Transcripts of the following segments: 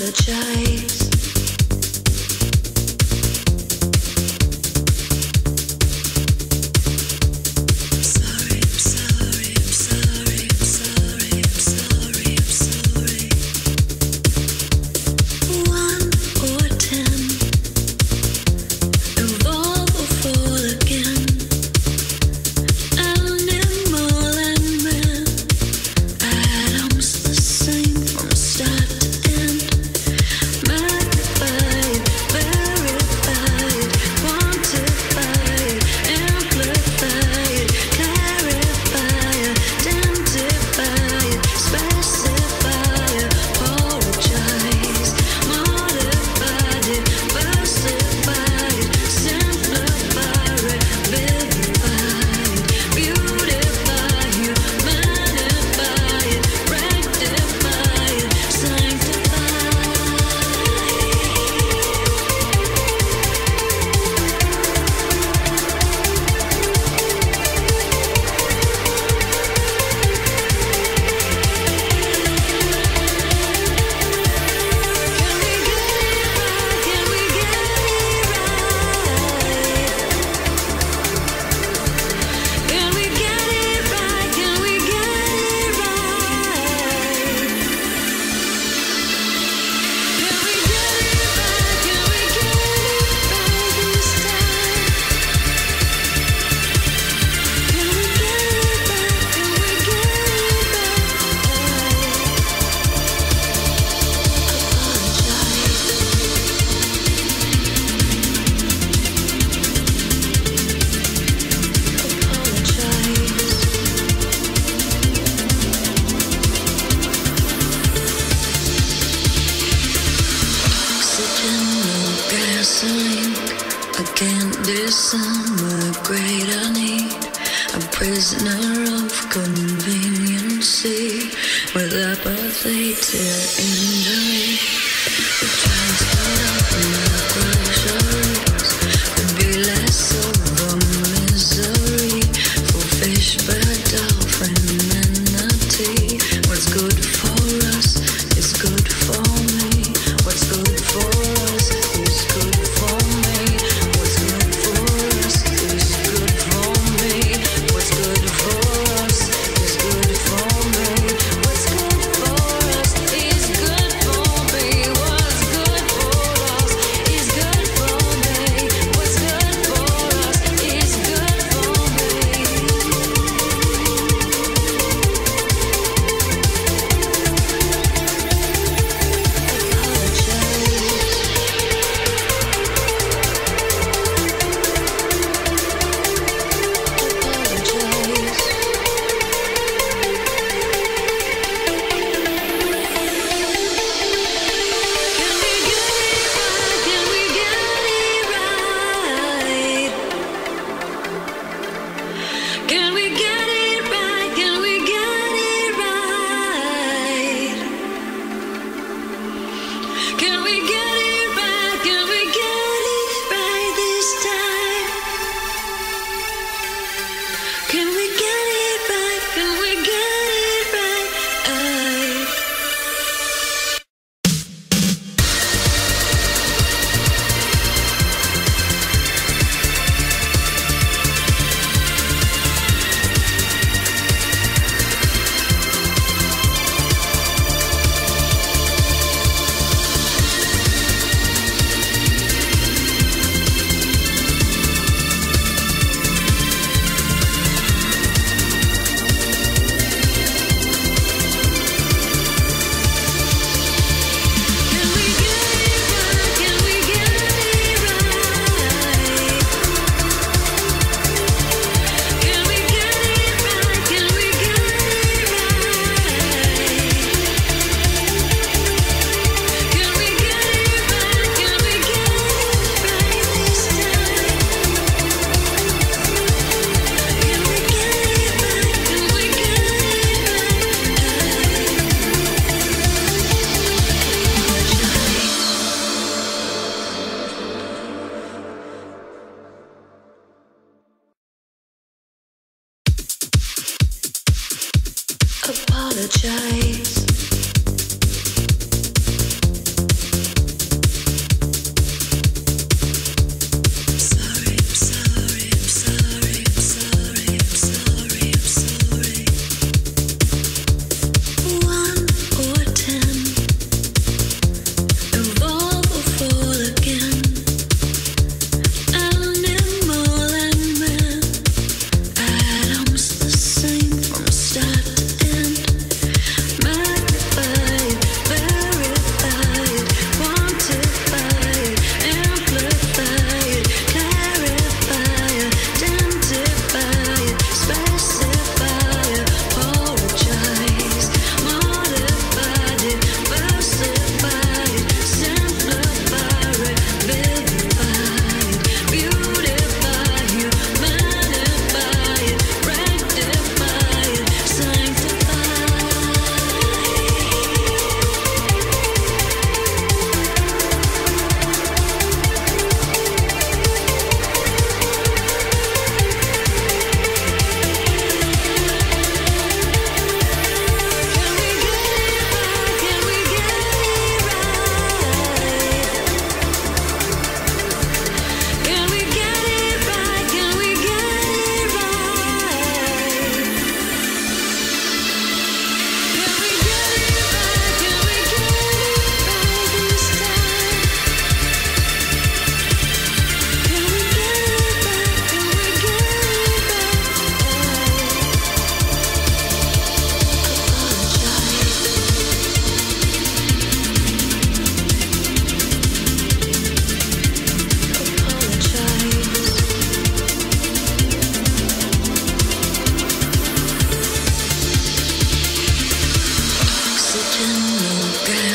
apologize. Again, this summer, great I need a prisoner of convenience with apathy to injury. The transport of my groceries would be less of a misery for fish, bird, dolphin, and nutty. What's good for us is good for me. What's good for us is good for me. Apologize.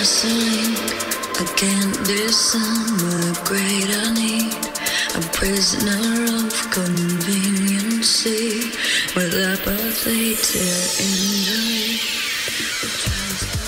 sing again this summer. Great, I need a prisoner of convenience, with apathy to injury.